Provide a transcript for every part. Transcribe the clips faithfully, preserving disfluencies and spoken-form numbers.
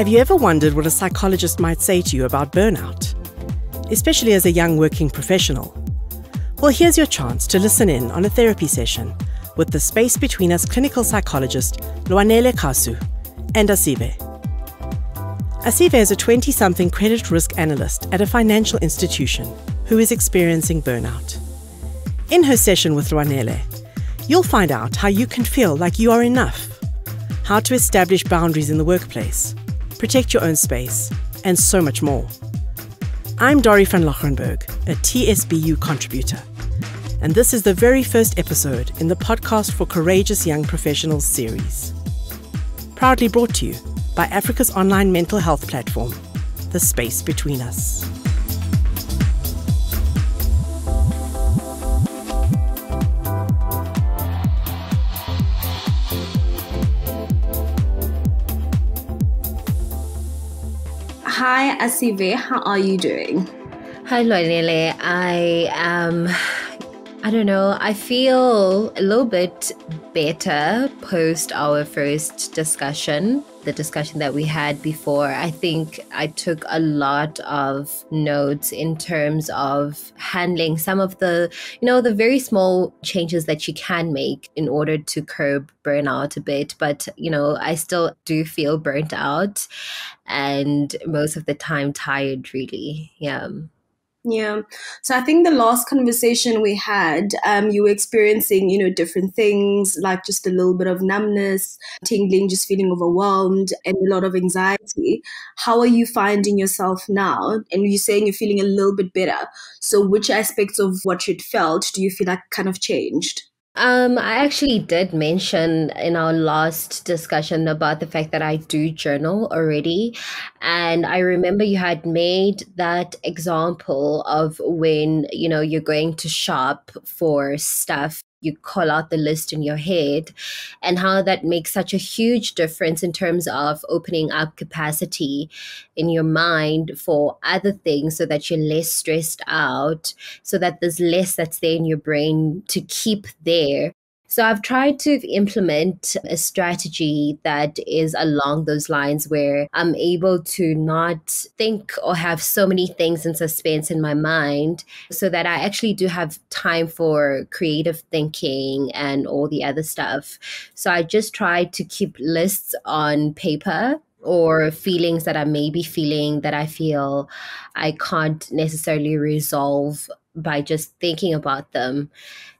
Have you ever wondered what a psychologist might say to you about burnout, especially as a young working professional? Well, here's your chance to listen in on a therapy session with The Space Between Us clinical psychologist Lwanele Kasu and Asive. Asive is a twenty-something credit risk analyst at a financial institution who is experiencing burnout. In her session with Lwanele, you'll find out how you can feel like you are enough, how to establish boundaries in the workplace, protect your own space, and so much more. I'm Dorie van Lochrenberg, a T S B U contributor, and this is the very first episode in the Podcast for Courageous Young Professionals series. Proudly brought to you by Africa's online mental health platform, The Space Between Us. Hi Asive, how are you doing? Hi Lwanele, I am, um, I don't know, I feel a little bit better post our first discussion, the discussion that we had before. I think I took a lot of notes in terms of handling some of the, you know, the very small changes that you can make in order to curb burnout a bit. But, you know, I still do feel burnt out. And most of the time tired, really. Yeah. Yeah. So I think the last conversation we had, um, you were experiencing, you know, different things, like just a little bit of numbness, tingling, just feeling overwhelmed, and a lot of anxiety. How are you finding yourself now? And you're saying you're feeling a little bit better. So which aspects of what you'd felt do you feel like kind of changed? Um, I actually did mention in our last discussion about the fact that I do journal already. And I remember you had made that example of when, you know, you're going to shop for stuff, you call out the list in your head, and how that makes such a huge difference in terms of opening up capacity in your mind for other things so that you're less stressed out, so that there's less that's there in your brain to keep there. So I've tried to implement a strategy that is along those lines where I'm able to not think or have so many things in suspense in my mind so that I actually do have time for creative thinking and all the other stuff. So I just try to keep lists on paper or feelings that I may be feeling that I feel I can't necessarily resolve by just thinking about them,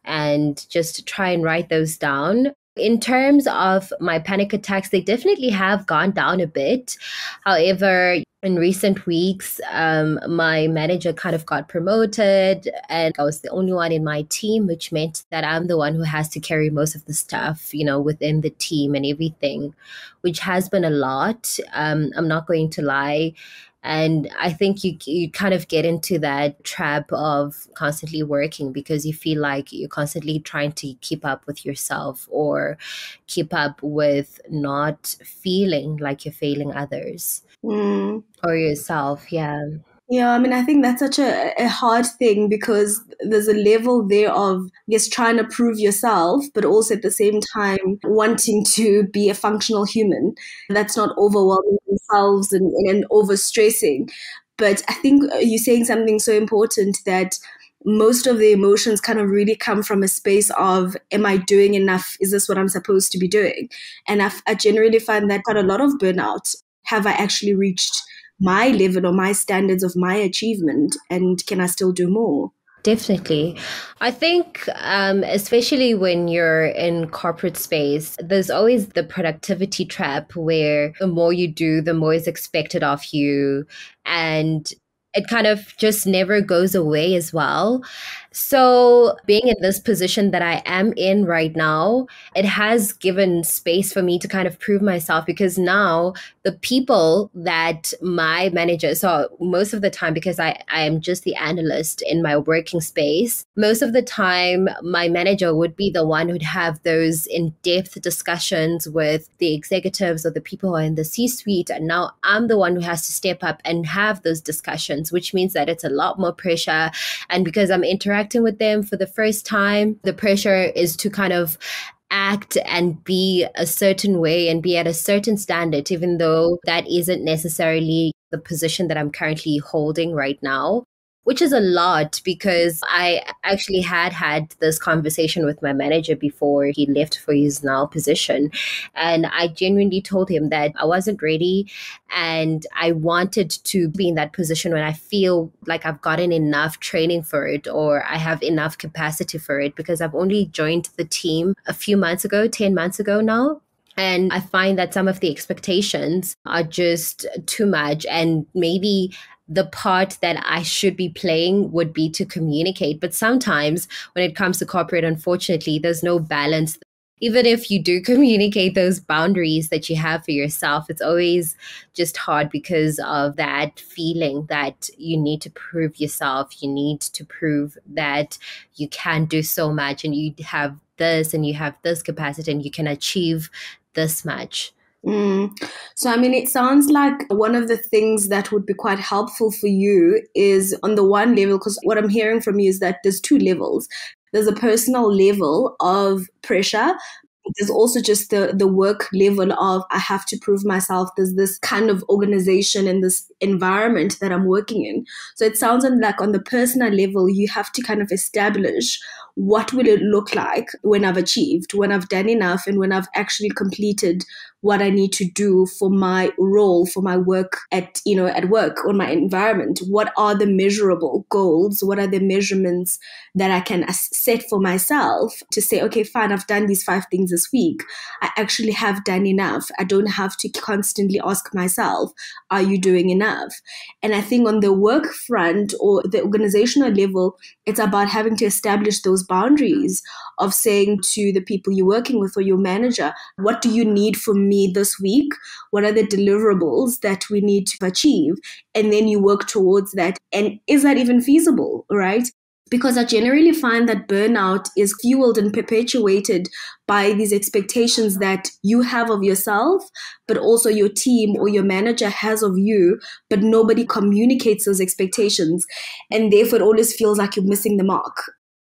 and just try and write those down. In terms of my panic attacks, they definitely have gone down a bit. However, in recent weeks, um, my manager kind of got promoted and I was the only one in my team, which meant that I'm the one who has to carry most of the stuff, you know, within the team and everything, which has been a lot. Um, I'm not going to lie. And I think you you kind of get into that trap of constantly working because you feel like you're constantly trying to keep up with yourself or keep up with not feeling like you're failing others mm. or yourself. Yeah. Yeah, I mean, I think that's such a, a hard thing because there's a level there of, I guess, trying to prove yourself, but also at the same time wanting to be a functional human that's not overwhelming themselves and, and overstressing. But I think you're saying something so important that most of the emotions kind of really come from a space of, am I doing enough? Is this what I'm supposed to be doing? And I, I generally find that quite a lot of burnout. Have I actually reached my level or my standards of my achievement, and can I still do more? Definitely. I think um, especially when you're in corporate space, there's always the productivity trap where the more you do, the more is expected of you, and it kind of just never goes away as well. So being in this position that I am in right now, it has given space for me to kind of prove myself, because now the people that my manager, so most of the time, because I, I am just the analyst in my working space, most of the time my manager would be the one who'd have those in-depth discussions with the executives or the people who are in the C-suite. And now I'm the one who has to step up and have those discussions, which means that it's a lot more pressure. And because I'm interacting with them for the first time, the pressure is to kind of act and be a certain way and be at a certain standard, even though that isn't necessarily the position that I'm currently holding right now, which is a lot because I actually had had this conversation with my manager before he left for his now position. And I genuinely told him that I wasn't ready and I wanted to be in that position when I feel like I've gotten enough training for it or I have enough capacity for it, because I've only joined the team a few months ago, ten months ago now. And I find that some of the expectations are just too much, and maybe the part that I should be playing would be to communicate. But sometimes when it comes to corporate, unfortunately, there's no balance. Even if you do communicate those boundaries that you have for yourself, it's always just hard because of that feeling that you need to prove yourself. You need to prove that you can do so much and you have this and you have this capacity and you can achieve this much. Mm. So, I mean, it sounds like one of the things that would be quite helpful for you is on the one level, because what I'm hearing from you is that there's two levels. There's a personal level of pressure. There's also just the, the work level of I have to prove myself. There's this kind of organization and this environment that I'm working in. So it sounds like on the personal level, you have to kind of establish what will it look like when I've achieved, when I've done enough, and when I've actually completed what I need to do for my role, for my work at, you know, at work or my environment. What are the measurable goals? What are the measurements that I can set for myself to say, okay, fine, I've done these five things this week. I actually have done enough. I don't have to constantly ask myself, are you doing enough? And I think on the work front or the organizational level, it's about having to establish those boundaries of saying to the people you're working with or your manager, what do you need from me this week? What are the deliverables that we need to achieve? And then you work towards that. And is that even feasible, right? Because I generally find that burnout is fueled and perpetuated by these expectations that you have of yourself, but also your team or your manager has of you, but nobody communicates those expectations. And therefore, it always feels like you're missing the mark.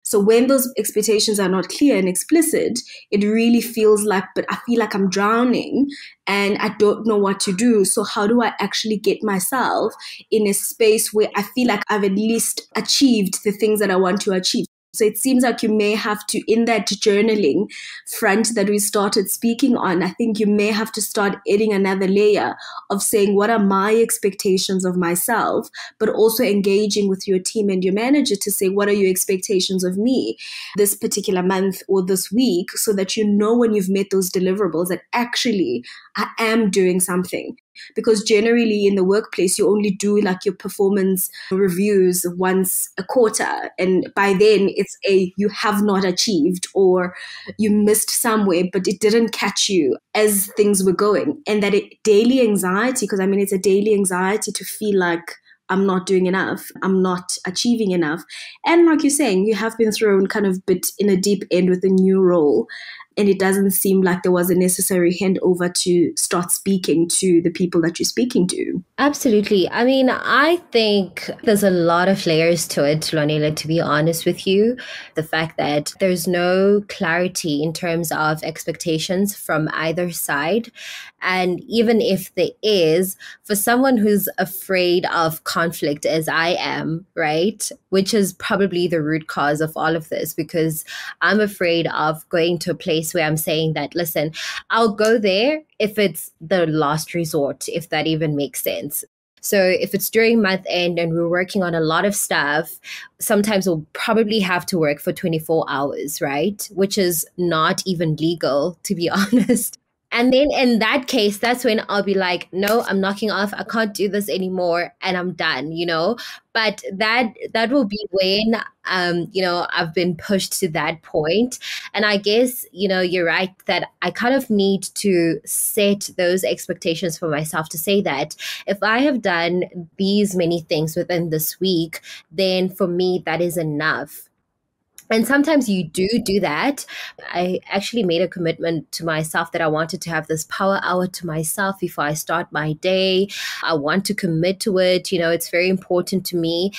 So when those expectations are not clear and explicit, it really feels like, but I feel like I'm drowning and I don't know what to do. So how do I actually get myself in a space where I feel like I've at least achieved the things that I want to achieve? So it seems like you may have to, in that journaling front that we started speaking on, I think you may have to start adding another layer of saying, what are my expectations of myself, but also engaging with your team and your manager to say, what are your expectations of me this particular month or this week, so that you know when you've met those deliverables that actually I am doing something. Because generally in the workplace, you only do like your performance reviews once a quarter. And by then it's a, you have not achieved or you missed somewhere, but it didn't catch you as things were going. And that it, daily anxiety, because I mean, it's a daily anxiety to feel like I'm not doing enough, I'm not achieving enough. And like you're saying, you have been thrown kind of bit in a deep end with a new role. And it doesn't seem like there was a necessary handover to start speaking to the people that you're speaking to. Absolutely. I mean, I think there's a lot of layers to it, Lwanele, to be honest with you. The fact that there's no clarity in terms of expectations from either side. And even if there is, for someone who's afraid of conflict as I am, right, which is probably the root cause of all of this, because I'm afraid of going to a place where I'm saying that, listen, I'll go there if it's the last resort, if that even makes sense. So if it's during month end and we're working on a lot of stuff, sometimes we'll probably have to work for twenty-four hours, right? Which is not even legal, to be honest. And then in that case, that's when I'll be like, no, I'm knocking off. I can't do this anymore. And I'm done, you know, but that that will be when, um, you know, I've been pushed to that point. And I guess, you know, you're right that I kind of need to set those expectations for myself to say that if I have done these many things within this week, then for me, that is enough. And sometimes you do do that. I actually made a commitment to myself that I wanted to have this power hour to myself before I start my day. I want to commit to it. You know, it's very important to me.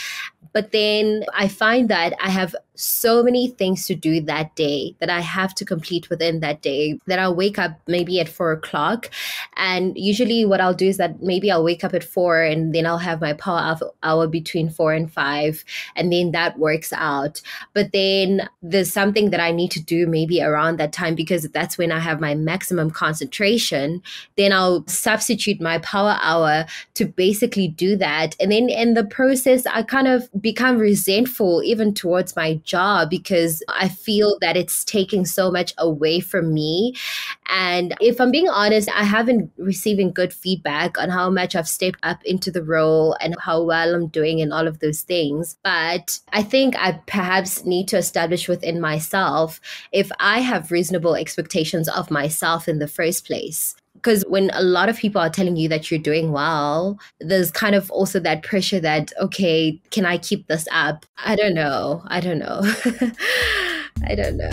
But then I find that I have so many things to do that day that I have to complete within that day, that I'll wake up maybe at four o'clock. And usually what I'll do is that maybe I'll wake up at four and then I'll have my power hour between four and five. And then that works out. But then there's something that I need to do maybe around that time, because that's when I have my maximum concentration. Then I'll substitute my power hour to basically do that. And then in the process, I kind of become resentful even towards my job, because I feel that it's taking so much away from me. And if I'm being honest, I haven't receiving good feedback on how much I've stepped up into the role and how well I'm doing and all of those things. But I think I perhaps need to establish within myself if I have reasonable expectations of myself in the first place. Because when a lot of people are telling you that you're doing well, there's kind of also that pressure that, okay, can I keep this up? I don't know. I don't know. I don't know.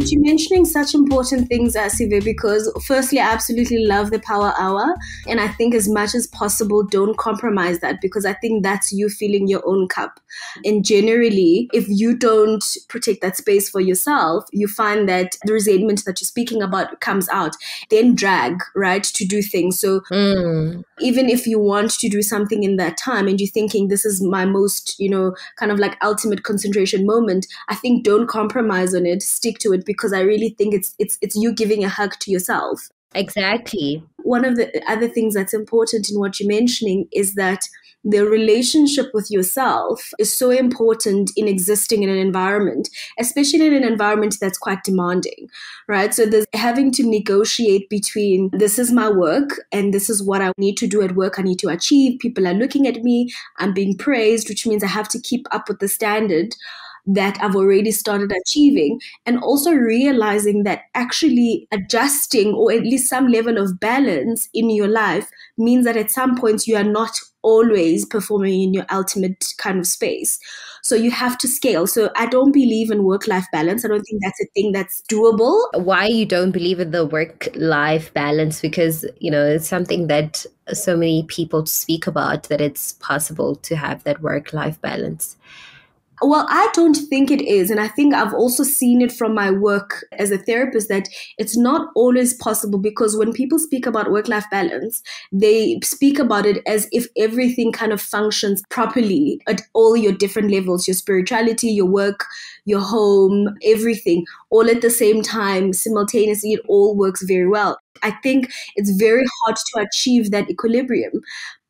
You're mentioning such important things, Asive, because firstly, I absolutely love the power hour. And I think as much as possible, don't compromise that, because I think that's you filling your own cup. And generally, if you don't protect that space for yourself, you find that the resentment that you're speaking about comes out, then drag, right, to do things. So mm. even if you want to do something in that time and you're thinking this is my most, you know, kind of like ultimate concentration moment, I think don't compromise on it, stick to it, because I really think it's it's it's you giving a hug to yourself. Exactly. One of the other things that's important in what you're mentioning is that the relationship with yourself is so important in existing in an environment, especially in an environment that's quite demanding, right? So there's having to negotiate between this is my work and this is what I need to do at work, I need to achieve, people are looking at me, I'm being praised, which means I have to keep up with the standard that I've already started achieving, and also realizing that actually adjusting or at least some level of balance in your life means that at some point you are not always performing in your ultimate kind of space. So you have to scale. So I don't believe in work-life balance. I don't think that's a thing that's doable. Why you don't believe in the work-life balance? Because, you know, it's something that so many people speak about, that it's possible to have that work-life balance. Well, I don't think it is. And I think I've also seen it from my work as a therapist that it's not always possible, because when people speak about work-life balance, they speak about it as if everything kind of functions properly at all your different levels, your spirituality, your work, your home, everything, all at the same time, simultaneously, it all works very well. I think it's very hard to achieve that equilibrium.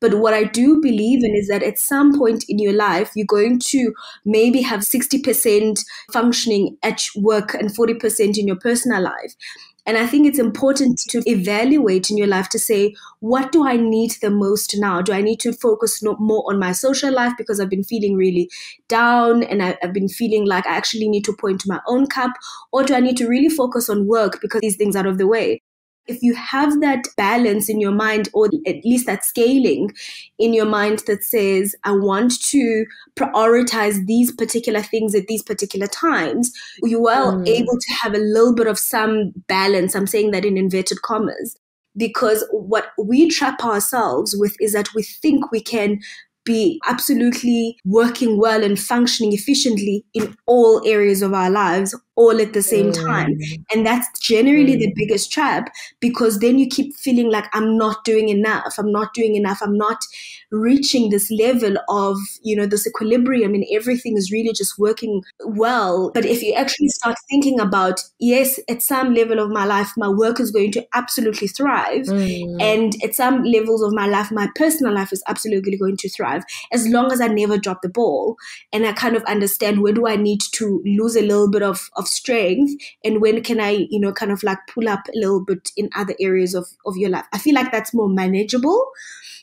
But what I do believe in is that at some point in your life, you're going to maybe have sixty percent functioning at work and forty percent in your personal life. And I think it's important to evaluate in your life to say, what do I need the most now? Do I need to focus more on my social life because I've been feeling really down and I've been feeling like I actually need to point to my own cup? Or do I need to really focus on work because these things are out of the way? If you have that balance in your mind, or at least that scaling in your mind that says, I want to prioritize these particular things at these particular times, you are mm. able to have a little bit of some balance. I'm saying that in inverted commas, because what we trap ourselves with is that we think we can be absolutely working well and functioning efficiently in all areas of our lives, all at the same mm. time. And that's generally mm. the biggest trap, because then you keep feeling like I'm not doing enough, I'm not doing enough, I'm not reaching this level of, you know, this equilibrium and everything is really just working well. But if you actually start thinking about, yes, at some level of my life, my work is going to absolutely thrive. Mm. And at some levels of my life, my personal life is absolutely going to thrive, as long as I never drop the ball. And I kind of understand, where do I need to lose a little bit of, of strength, and when can I, you know, kind of like pull up a little bit in other areas of, of your life? I feel like that's more manageable.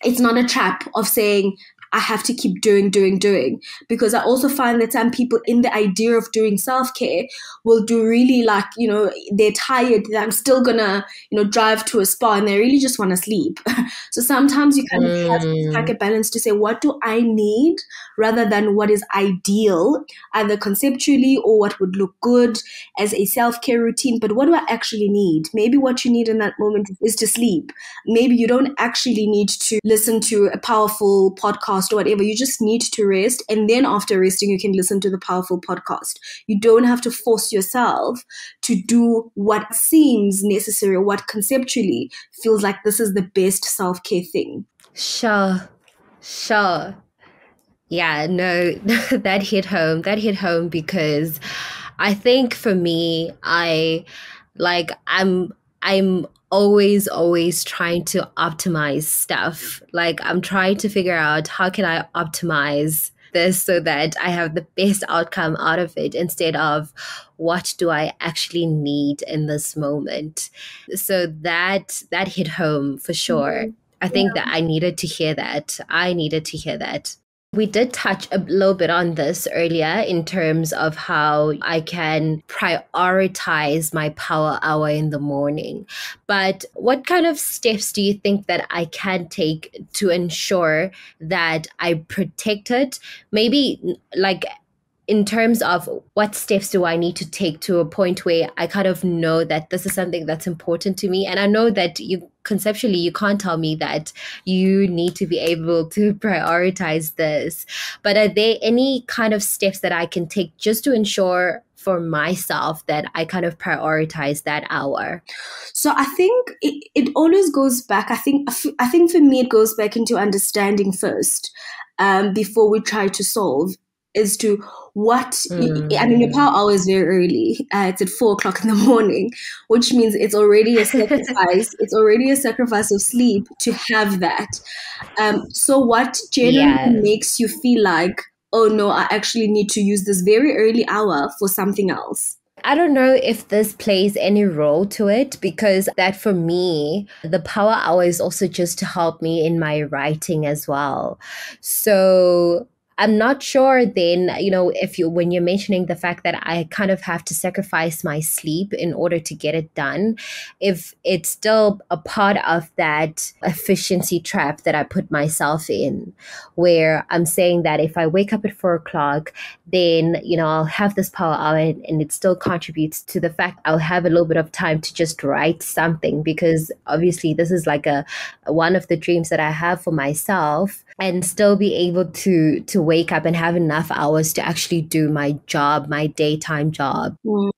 It's not a trap of saying, I have to keep doing, doing, doing. Because I also find that some people in the idea of doing self-care will do really like, you know, they're tired, that I'm still gonna, you know, drive to a spa and they really just want to sleep. So sometimes you kind of mm. have to strike a balance to say, what do I need rather than what is ideal, either conceptually or what would look good as a self-care routine, but what do I actually need? Maybe what you need in that moment is to sleep. Maybe you don't actually need to listen to a powerful podcast or whatever, you just need to rest, and then after resting you can listen to the powerful podcast. You don't have to force yourself to do what seems necessary, what conceptually feels like this is the best self-care thing. Sure, sure. Yeah, no, that hit home. That hit home because I think for me, I like I'm I'm always, always trying to optimize stuff. Like I'm trying to figure out how can I optimize this so that I have the best outcome out of it instead of what do I actually need in this moment. So that that hit home for sure. Mm-hmm. I think yeah. that I needed to hear that. I needed to hear that. We did touch a little bit on this earlier in terms of how I can prioritize my power hour in the morning. But what kind of steps do you think that I can take to ensure that I protect it? Maybe like in terms of what steps do I need to take to a point where I kind of know that this is something that's important to me? And I know that you conceptually, you can't tell me that you need to be able to prioritize this. But are there any kind of steps that I can take just to ensure for myself that I kind of prioritize that hour? So I think it, it always goes back. I think, I think for me, it goes back into understanding first um, before we try to solve. As to what, mm. I mean, your power hour is very early. Uh, it's at four o'clock in the morning, which means it's already a sacrifice. It's already a sacrifice of sleep to have that. Um, so what generally yes. makes you feel like, oh no, I actually need to use this very early hour for something else? I don't know if this plays any role to it, because that for me, the power hour is also just to help me in my writing as well. So I'm not sure then, you know, if you, when you're mentioning the fact that I kind of have to sacrifice my sleep in order to get it done, if it's still a part of that efficiency trap that I put myself in, where I'm saying that if I wake up at four o'clock, then, you know, I'll have this power hour and, and it still contributes to the fact I'll have a little bit of time to just write something, because obviously this is like a, one of the dreams that I have for myself, and still be able to, to wake up and have enough hours to actually do my job, my daytime job. Mm.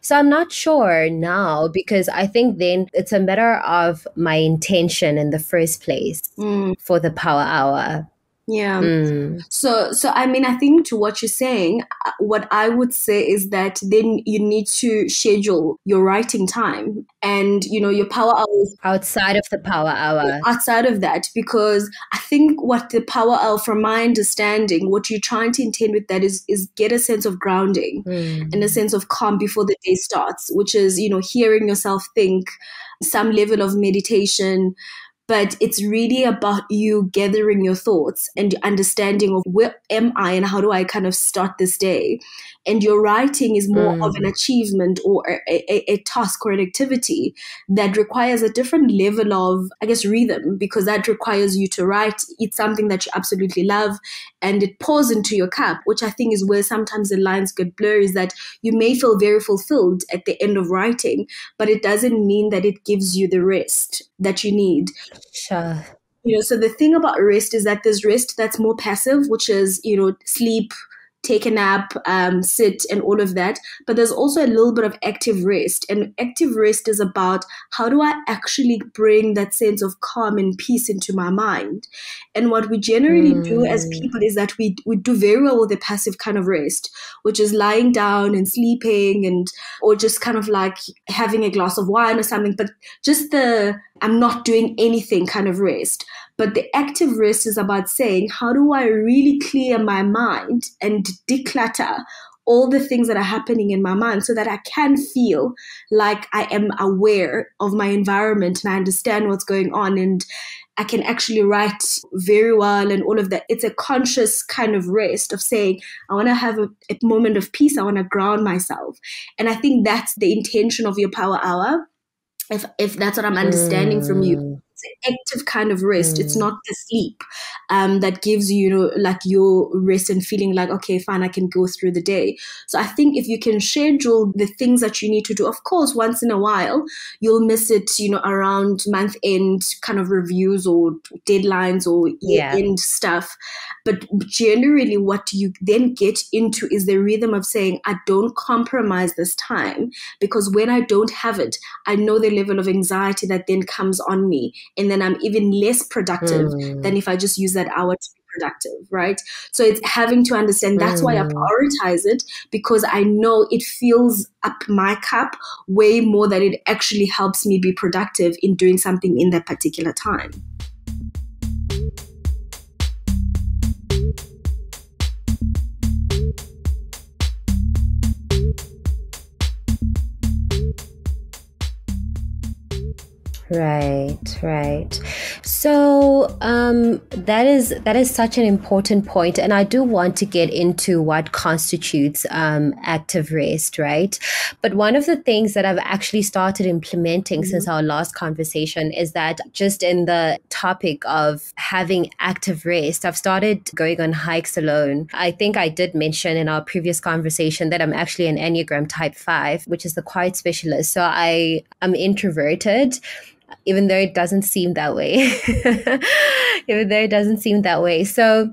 So I'm not sure now, because I think then it's a matter of my intention in the first place mm. for the power hour. Yeah. Mm. So, so I mean, I think to what you're saying, what I would say is that then you need to schedule your writing time and, you know, your power hours. Outside of the power hour. Outside of that, because I think what the power hour, from my understanding, what you're trying to intend with that is, is get a sense of grounding mm. and a sense of calm before the day starts, which is, you know, hearing yourself think, some level of meditation. But it's really about you gathering your thoughts and understanding of where am I and how do I kind of start this day. And your writing is more mm. of an achievement or a, a, a task or an activity that requires a different level of, I guess, rhythm, because that requires you to write. It's something that you absolutely love and it pours into your cup, which I think is where sometimes the lines get blurred, is that you may feel very fulfilled at the end of writing, but it doesn't mean that it gives you the rest that you need. Sure. You know, so the thing about rest is that there's rest that's more passive, which is, you know, sleep, take a nap, um, sit and all of that. But there's also a little bit of active rest. And active rest is about how do I actually bring that sense of calm and peace into my mind? And what we generally mm. do as people is that we, we do very well with the passive kind of rest, which is lying down and sleeping and or just kind of like having a glass of wine or something. But just the I'm not doing anything kind of rest. But the active rest is about saying, how do I really clear my mind and declutter all the things that are happening in my mind so that I can feel like I am aware of my environment and I understand what's going on and I can actually write very well and all of that. It's a conscious kind of rest of saying, I want to have a, a moment of peace. I want to ground myself. And I think that's the intention of your power hour. If, if that's what I'm understanding mm. from you, it's an active kind of rest. Mm. It's not the sleep um, that gives you, you know, like your rest and feeling like, okay, fine, I can go through the day. So I think if you can schedule the things that you need to do, of course, once in a while, you'll miss it, you know, around month end kind of reviews or deadlines or year end stuff. But generally what you then get into is the rhythm of saying, I don't compromise this time because when I don't have it, I know the level of anxiety that then comes on me. And then I'm even less productive mm. than if I just use that hour to be productive, right? So it's having to understand that's mm. why I prioritize it, because I know it fills up my cup way more than it actually helps me be productive in doing something in that particular time. Right, right. So um, that is that is such an important point, and I do want to get into what constitutes um, active rest, right? But one of the things that I've actually started implementing mm-hmm. since our last conversation is that just in the topic of having active rest, I've started going on hikes alone. I think I did mention in our previous conversation that I'm actually an Enneagram type five, which is the quiet specialist. So I am introverted. Even though it doesn't seem that way, even though it doesn't seem that way. So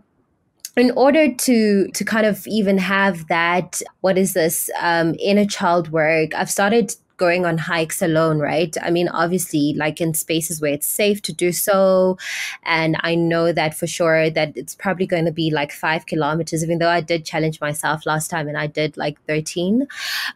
in order to to kind of even have that, what is this, um, inner child work, I've started going on hikes alone, right? I mean, obviously, like in spaces where it's safe to do so. And I know that for sure that it's probably going to be like five kilometers, even though I did challenge myself last time and I did like thirteen.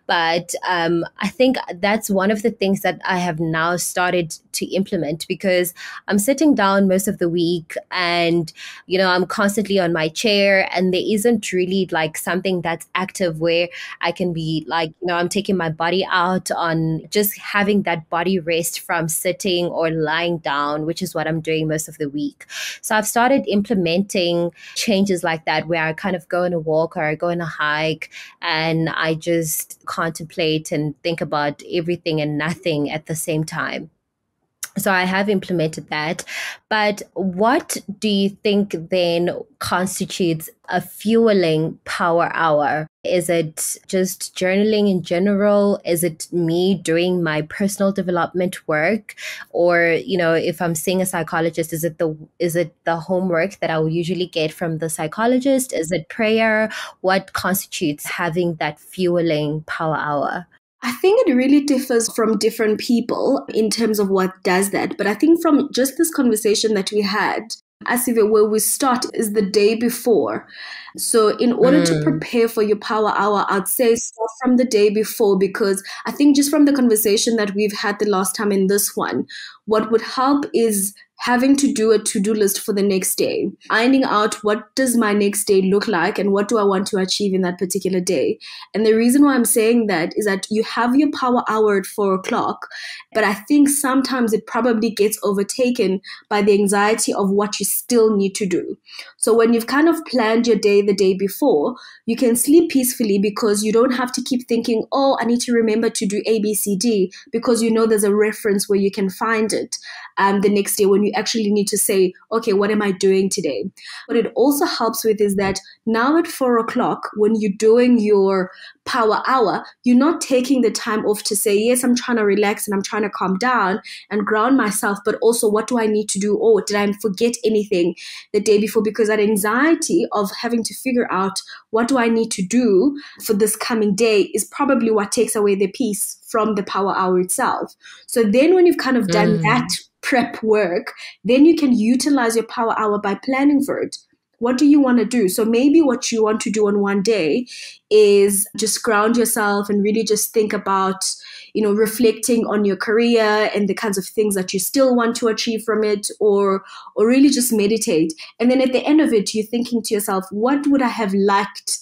But um, I think that's one of the things that I have now started to implement, because I'm sitting down most of the week and, you know, I'm constantly on my chair and there isn't really like something that's active where I can be like, you know, I'm taking my body out on on just having that body rest from sitting or lying down, which is what I'm doing most of the week. So I've started implementing changes like that where I kind of go on a walk or I go on a hike and I just contemplate and think about everything and nothing at the same time. So I have implemented that. But what do you think then constitutes a fueling power hour? Is it just journaling in general? Is it me doing my personal development work? Or, you know, if I'm seeing a psychologist, is it the is it the homework that I will usually get from the psychologist? Is it prayer? What constitutes having that fueling power hour? I think it really differs from different people in terms of what does that. But I think from just this conversation that we had, Asive, where we start is the day before. So in order mm. to prepare for your power hour, I'd say start from the day before, because I think just from the conversation that we've had the last time in this one, what would help is having to do a to-do list for the next day, finding out what does my next day look like and what do I want to achieve in that particular day. And the reason why I'm saying that is that you have your power hour at four o'clock, but I think sometimes it probably gets overtaken by the anxiety of what you still need to do. So when you've kind of planned your day the day before, you can sleep peacefully because you don't have to keep thinking, oh, I need to remember to do A, B, C, D, because you know there's a reference where you can find it um, the next day when you You actually need to say, okay, what am I doing today? What it also helps with is that now at four o'clock, when you're doing your power hour, you're not taking the time off to say, yes, I'm trying to relax and I'm trying to calm down and ground myself, but also what do I need to do? Or did I forget anything the day before? Because that anxiety of having to figure out what do I need to do for this coming day is probably what takes away the peace from the power hour itself. So then when you've kind of done mm. that prep work, then you can utilize your power hour by planning for it. What do you want to do? So maybe what you want to do on one day is just ground yourself and really just think about, you know, reflecting on your career and the kinds of things that you still want to achieve from it, or or really just meditate. And then at the end of it, you're thinking to yourself, what would I have liked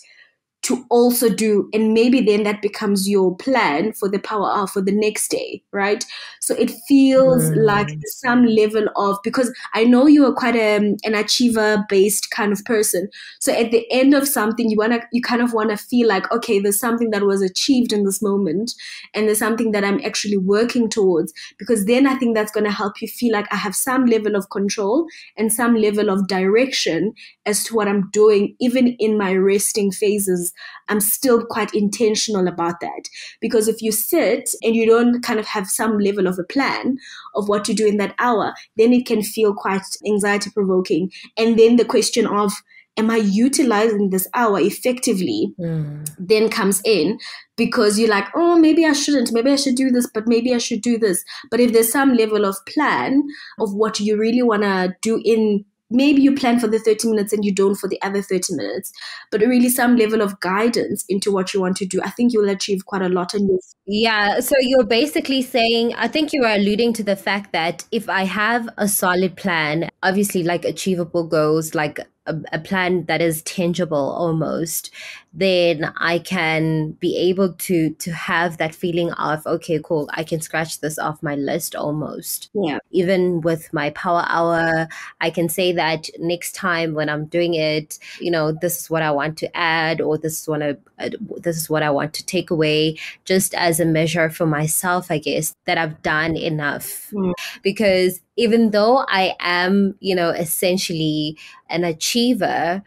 to also do, and maybe then that becomes your plan for the power hour for the next day, right? So it feels mm. like some level of, because I know you are quite a, an achiever-based kind of person. So at the end of something, you wanna, you kind of want to feel like, okay, there's something that was achieved in this moment, and there's something that I'm actually working towards, because then I think that's going to help you feel like I have some level of control and some level of direction as to what I'm doing. Even in my resting phases, I'm still quite intentional about that, because if you sit and you don't kind of have some level of a plan of what to do in that hour, then it can feel quite anxiety provoking. And then the question of, am I utilizing this hour effectively? Mm. Then comes in, because you're like, oh, maybe I shouldn't, maybe I should do this, but maybe I should do this. But if there's some level of plan of what you really want to do in, maybe you plan for the thirty minutes and you don't for the other thirty minutes, but really some level of guidance into what you want to do, I think you'll achieve quite a lot in this. Yeah, so you're basically saying, I think you are alluding to the fact that if I have a solid plan, obviously like achievable goals, like a, a plan that is tangible almost, then I can be able to to have that feeling of, okay, cool, I can scratch this off my list almost. Yeah. Even with my power hour, I can say that next time when I'm doing it, you know, this is what I want to add, or this is what I, uh, this is what I want to take away, just as a measure for myself, I guess, that I've done enough. Mm. Because even though I am, you know, essentially an achiever,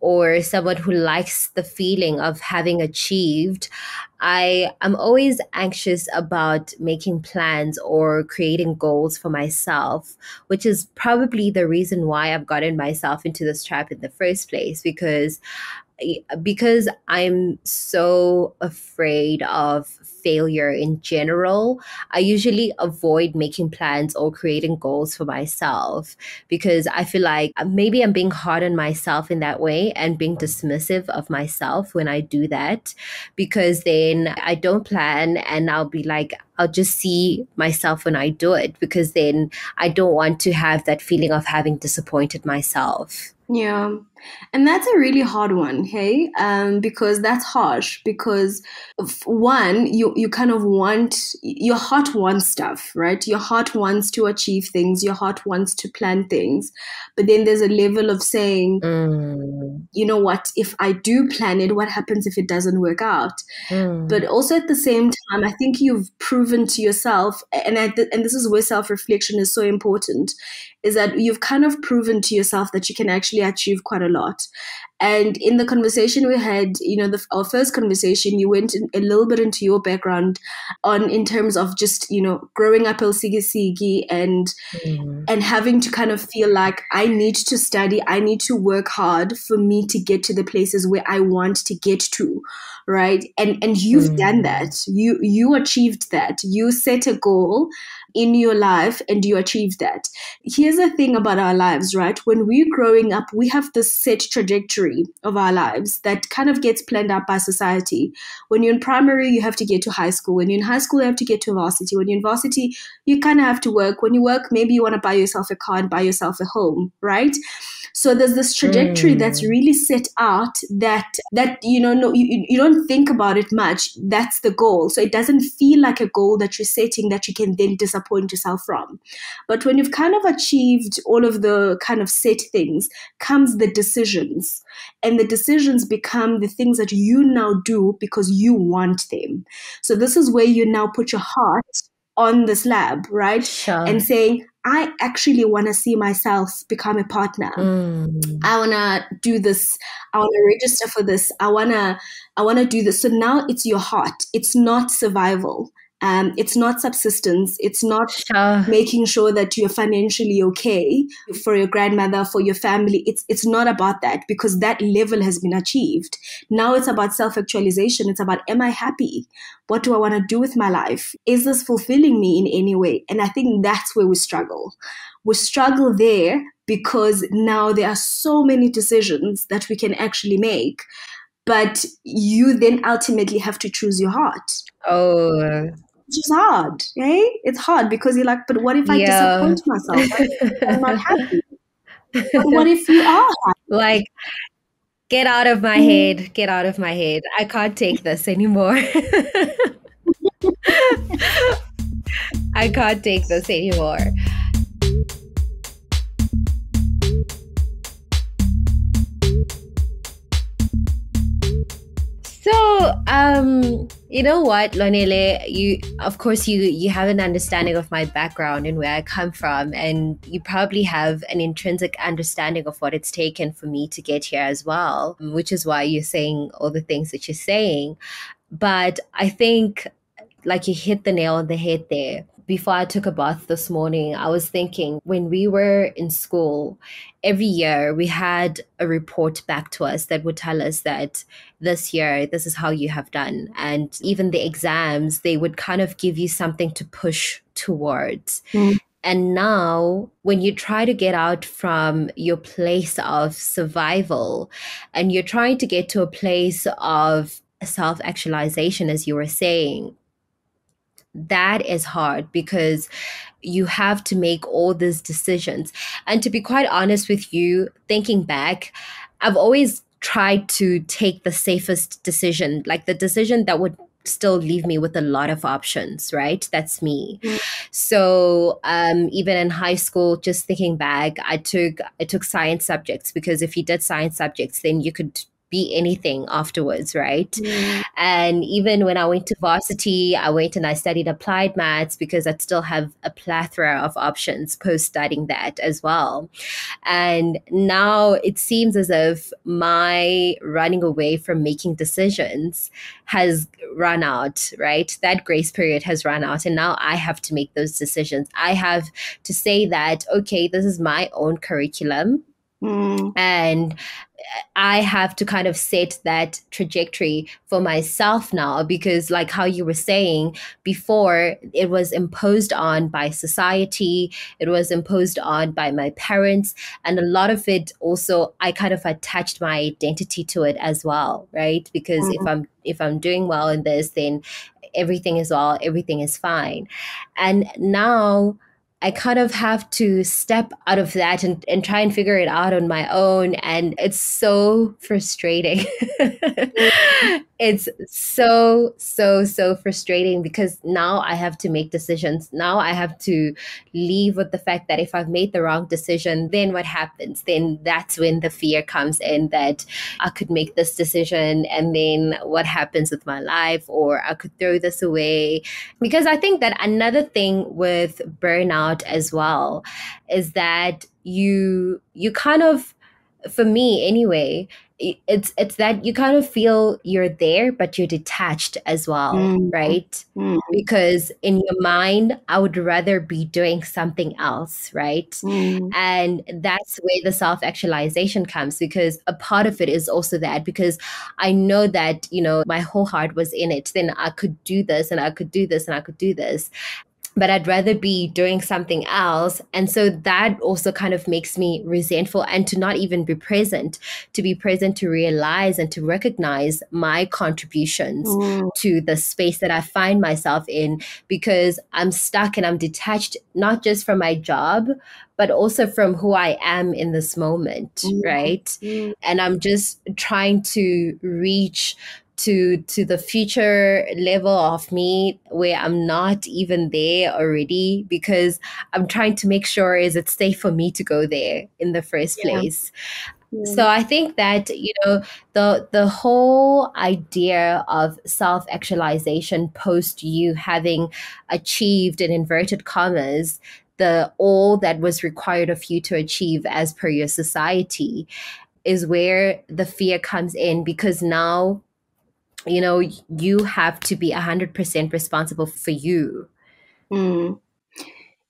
or someone who likes the feeling of having achieved, I am always anxious about making plans or creating goals for myself, which is probably the reason why I've gotten myself into this trap in the first place, because because I'm so afraid of failure in general. I usually avoid making plans or creating goals for myself, because I feel like maybe I'm being hard on myself in that way and being dismissive of myself when I do that, because then I don't plan and I'll be like, I'll just see myself when I do it, because then I don't want to have that feeling of having disappointed myself. Yeah. And that's a really hard one, hey, um, because that's harsh, because one, you, you kind of want, your heart wants stuff, right? Your heart wants to achieve things. Your heart wants to plan things. But then there's a level of saying, mm. you know what, if I do plan it, what happens if it doesn't work out? Mm. But also at the same time, I think you've proven to yourself, and, I th- and this is where self-reflection is so important, is that you've kind of proven to yourself that you can actually achieve quite a lot. And in the conversation we had, you know, the, our first conversation, you went in, a little bit into your background on in terms of just, you know, growing up L C G C G and mm. and having to kind of feel like I need to study, I need to work hard for me to get to the places where I want to get to, right? And and you've mm. done that. You you achieved that. You set a goal in your life and you achieved that. Here's the thing about our lives, right? When we're growing up, we have this set trajectory of our lives that kind of gets planned out by society. When you're in primary, you have to get to high school. When you're in high school, you have to get to varsity. When you're in varsity, you kind of have to work. When you work, maybe you want to buy yourself a car and buy yourself a home, right? So there's this trajectory mm. that's really set out that, that you know, no, you, you don't think about it much. That's the goal. So it doesn't feel like a goal that you're setting that you can then disappoint yourself from. But when you've kind of achieved all of the kind of set things, comes the decisions. And the decisions become the things that you now do because you want them. So this is where you now put your heart on the slab, right? Sure. And saying, I actually want to see myself become a partner. Mm. I want to do this. I want to register for this. I want to I want to do this. So now it's your heart. It's not survival. Um, it's not subsistence. It's not sure. making sure that you're financially okay for your grandmother, for your family. It's it's not about that, because that level has been achieved. Now it's about self-actualization. It's about, am I happy? What do I want to do with my life? Is this fulfilling me in any way? And I think that's where we struggle. We struggle there because now there are so many decisions that we can actually make. But you then ultimately have to choose your heart. Oh, which is hard, right? It's hard because you're like, but what if I yeah. disappoint myself? I'm not happy. But what if you are happy? Like, Get out of my head. Get out of my head. I can't take this anymore. I can't take this anymore. So, um, you know what, Lwanele, you, of course, you, you have an understanding of my background and where I come from, and you probably have an intrinsic understanding of what it's taken for me to get here as well, which is why you're saying all the things that you're saying. But I think, like, you hit the nail on the head there. Before I took a bath this morning, I was thinking, when we were in school, every year we had a report back to us that would tell us that this year, this is how you have done. And even the exams, they would kind of give you something to push towards. Mm. And now when you try to get out from your place of survival and you're trying to get to a place of self-actualization, as you were saying, that is hard because you have to make all these decisions. And to be quite honest with you, thinking back, I've always tried to take the safest decision, like the decision that would still leave me with a lot of options, right? That's me. Mm-hmm. So um, even in high school, just thinking back, I took I took science subjects because if you did science subjects, then you could be anything afterwards, right? Mm. And even when I went to varsity, I went and I studied applied maths because I'd still have a plethora of options post studying that as well. And now it seems as if my running away from making decisions has run out, right? That grace period has run out, and now I have to make those decisions. I have to say that, okay, this is my own curriculum. Mm. And I have to kind of set that trajectory for myself now, because like how you were saying before, it was imposed on by society, it was imposed on by my parents, and a lot of it also I kind of attached my identity to it as well, right? Because mm-hmm. if I'm if I'm doing well in this, then everything is well, everything is fine. And now I kind of have to step out of that and, and try and figure it out on my own. And it's so frustrating. It's so, so, so frustrating because now I have to make decisions. Now I have to leave with the fact that if I've made the wrong decision, then what happens? Then that's when the fear comes in that I could make this decision and then what happens with my life, or I could throw this away. Because I think that another thing with burnout as well is that you you kind of, for me anyway, it's it's that you kind of feel you're there but you're detached as well, mm. right? Mm. Because in your mind, I would rather be doing something else, right? Mm. And that's where the self-actualization comes, because a part of it is also that because I know that, you know, my whole heart was in it, then I could do this and I could do this and I could do this, but I'd rather be doing something else. And so that also kind of makes me resentful and to not even be present, to be present, to realize and to recognize my contributions mm. to the space that I find myself in, because I'm stuck and I'm detached, not just from my job, but also from who I am in this moment, mm. right? Mm. And I'm just trying to reach to to the future level of me where I'm not even there already, because I'm trying to make sure is it safe for me to go there in the first yeah. place. Yeah. So I think that, you know, the the whole idea of self-actualization post you having achieved, in inverted commas, the all that was required of you to achieve as per your society, is where the fear comes in, because now you know, you have to be one hundred percent responsible for you. Mm.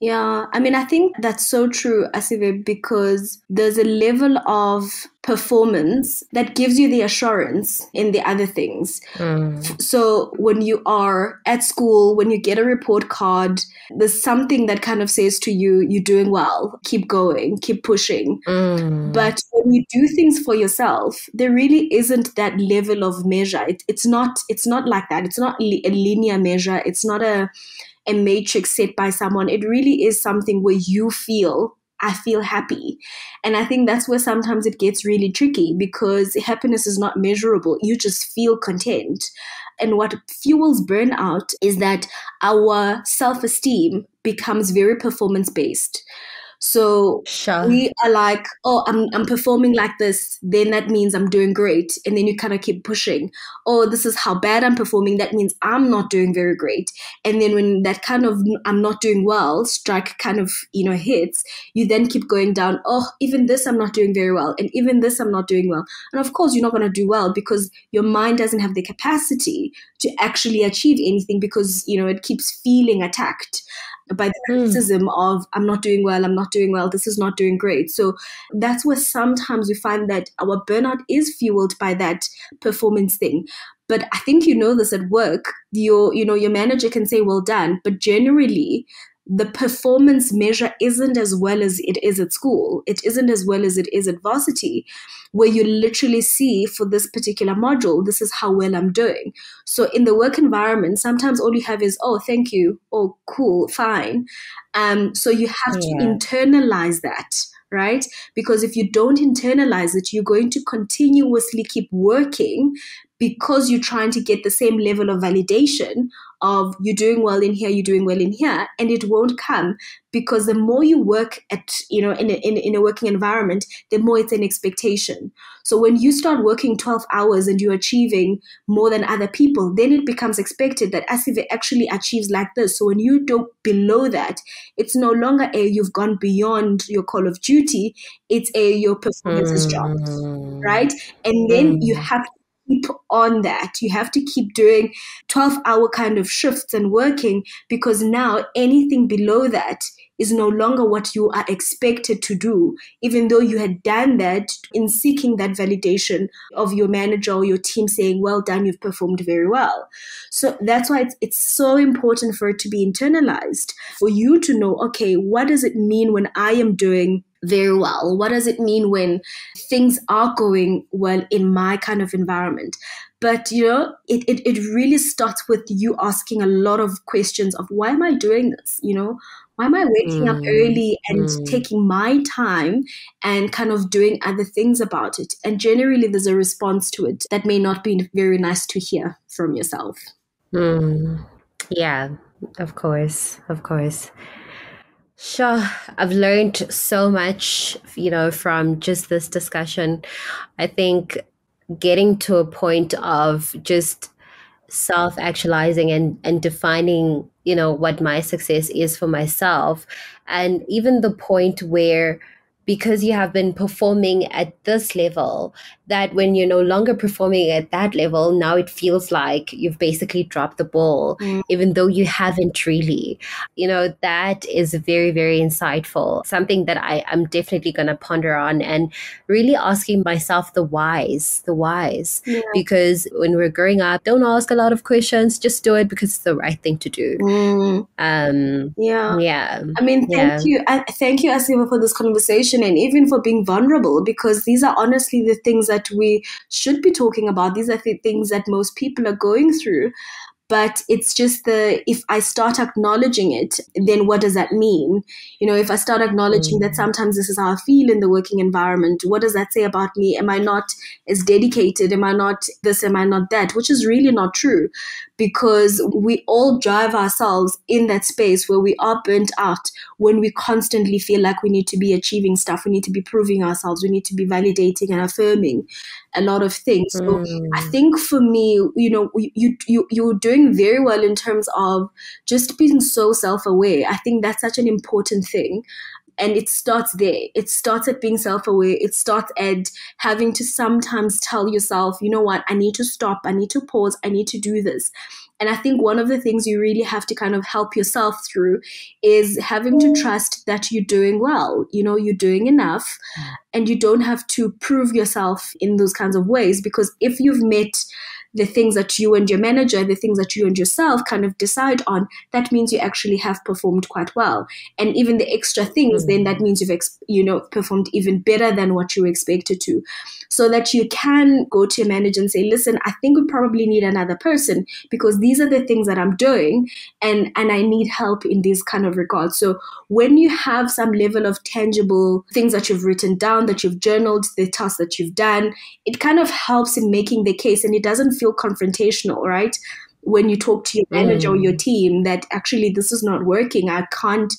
Yeah, I mean, I think that's so true, Asive, because there's a level of performance that gives you the assurance in the other things. Mm. So when you are at school, when you get a report card, there's something that kind of says to you, you're doing well, keep going, keep pushing. Mm. But when you do things for yourself, there really isn't that level of measure. It, it's not, it's not like that. It's not li- a linear measure. It's not a, a matrix set by someone. It really is something where you feel I feel happy. And I think that's where sometimes it gets really tricky, because happiness is not measurable. You just feel content. And what fuels burnout is that our self-esteem becomes very performance-based. So sure. we are like, oh, I'm, I'm performing like this, then that means I'm doing great. And then you kind of keep pushing. Oh, this is how bad I'm performing. That means I'm not doing very great. And then when that kind of I'm not doing well strike kind of, you know, hits, you then keep going down. Oh, even this I'm not doing very well. And even this I'm not doing well. And of course, you're not going to do well, because your mind doesn't have the capacity to actually achieve anything, because, you know, it keeps feeling attacked by the criticism mm. of I'm not doing well, I'm not doing well, this is not doing great. So that's where sometimes we find that our burnout is fueled by that performance thing. But I think you know this at work. Your, you know, your manager can say, well done, but generally the performance measure isn't as well as it is at school. It isn't as well as it is at varsity, where you literally see for this particular module, this is how well I'm doing. So in the work environment, sometimes all you have is, oh, thank you. Oh, cool. Fine. Um, so you have yeah. to internalize that, right? Because if you don't internalize it, you're going to continuously keep working, because you're trying to get the same level of validation of you're doing well in here, you're doing well in here, and it won't come, because the more you work at, you know, in a, in, in a working environment, the more it's an expectation. So when you start working twelve hours and you're achieving more than other people, then it becomes expected that Asive actually achieves like this. So when you do below that, it's no longer a you've gone beyond your call of duty, it's a your performance mm. is dropped, right? And then mm. you have to keep on that. You have to keep doing twelve hour kind of shifts and working, because now anything below that is no longer what you are expected to do, even though you had done that in seeking that validation of your manager or your team saying, well done, you've performed very well. So that's why it's, it's so important for it to be internalized, for you to know, okay, what does it mean when I am doing very well? What does it mean when things are going well in my kind of environment? But, you know, it, it, it really starts with you asking a lot of questions of why am I doing this? You know, why am I waking mm. up early and mm. taking my time and kind of doing other things about it? And generally there's a response to it that may not be very nice to hear from yourself. Mm. Yeah, of course, of course. Sure. I've learned so much, you know, from just this discussion. I think getting to a point of just self-actualizing and, and defining, you know, what my success is for myself. And even the point where, because you have been performing at this level, that when you're no longer performing at that level, now it feels like you've basically dropped the ball, mm. even though you haven't really. You know, that is very, very insightful. Something that I, I'm definitely going to ponder on, and really asking myself the whys, the whys. Yeah. Because when we're growing up, don't ask a lot of questions, just do it because it's the right thing to do. Mm. Um, yeah. Yeah. I mean, thank yeah. you. I, thank you, Asiva, for this conversation. And even for being vulnerable, because these are honestly the things that we should be talking about. These are the things that most people are going through. But it's just the, if I start acknowledging it, then what does that mean? You know, if I start acknowledging mm. that sometimes this is how I feel in the working environment, what does that say about me? Am I not as dedicated? Am I not this? Am I not that? Which is really not true, because we all drive ourselves in that space where we are burnt out, when we constantly feel like we need to be achieving stuff. We need to be proving ourselves. We need to be validating and affirming a lot of things. So mm. I think for me, you know, you, you, you're doing very well in terms of just being so self-aware. I think that's such an important thing. And it starts there. It starts at being self-aware. It starts at having to sometimes tell yourself, you know what, I need to stop. I need to pause. I need to do this. And I think one of the things you really have to kind of help yourself through is having to trust that you're doing well. You know, you're doing enough, and you don't have to prove yourself in those kinds of ways, because if you've met the things that you and your manager, the things that you and yourself kind of decide on, that means you actually have performed quite well. And even the extra things, then that means you've, ex you know, performed even better than what you were expected to. So that you can go to your manager and say, listen, I think we probably need another person because these are the things that I'm doing and, and I need help in these kind of regards. So when you have some level of tangible things that you've written down, that you've journaled, the tasks that you've done, it kind of helps in making the case and it doesn't feel confrontational, right? When you talk to your manager mm. or your team that actually this is not working, I can't,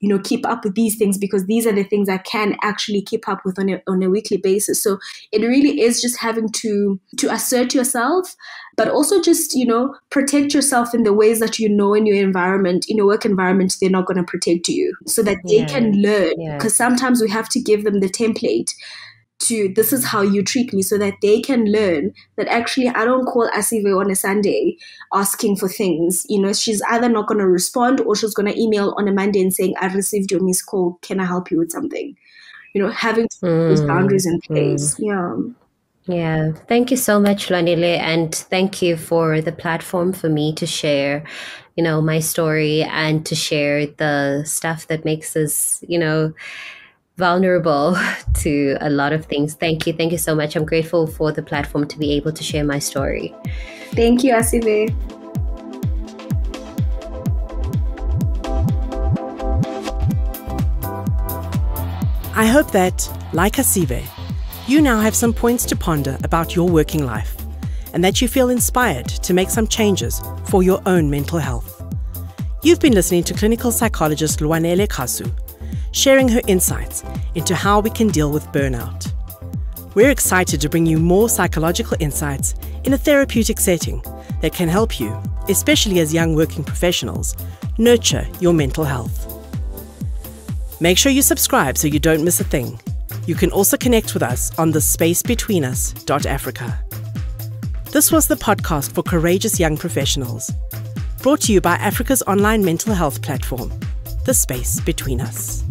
you know, keep up with these things because these are the things I can actually keep up with on a, on a weekly basis. So it really is just having to, to assert yourself, but also just, you know, protect yourself in the ways that you know in your environment, in your work environment, they're not going to protect you so that yeah. they can learn. Because yeah. sometimes we have to give them the template to this is how you treat me so that they can learn that actually I don't call Asive on a Sunday asking for things. You know, she's either not going to respond or she's going to email on a Monday and saying, I received your missed call. Can I help you with something? You know, having to put mm. those boundaries in place. Mm. Yeah. Yeah. Thank you so much, Lwanele. And thank you for the platform for me to share, you know, my story and to share the stuff that makes us, you know, vulnerable to a lot of things. Thank you. Thank you so much. I'm grateful for the platform to be able to share my story. Thank you, Asive. I hope that, like Asive, you now have some points to ponder about your working life and that you feel inspired to make some changes for your own mental health. You've been listening to clinical psychologist Lwanele Kasu, sharing her insights into how we can deal with burnout. We're excited to bring you more psychological insights in a therapeutic setting that can help you, especially as young working professionals, nurture your mental health. Make sure you subscribe so you don't miss a thing. You can also connect with us on the space between us dot africa. This was the podcast for courageous young professionals, brought to you by Africa's online mental health platform, The Space Between Us.